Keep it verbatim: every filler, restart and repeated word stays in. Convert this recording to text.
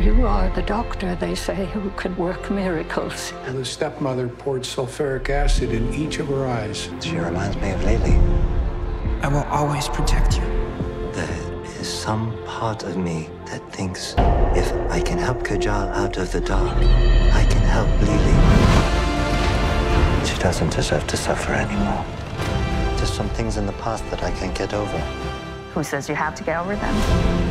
You are the doctor, they say, who can work miracles. And the stepmother poured sulfuric acid in each of her eyes. She reminds me of Lily. I will always protect you. There is some part of me that thinks if I can help Kajal out of the dark, I can help Lily. She doesn't deserve to suffer anymore. There's some things in the past that I can't get over. Who says you have to get over them?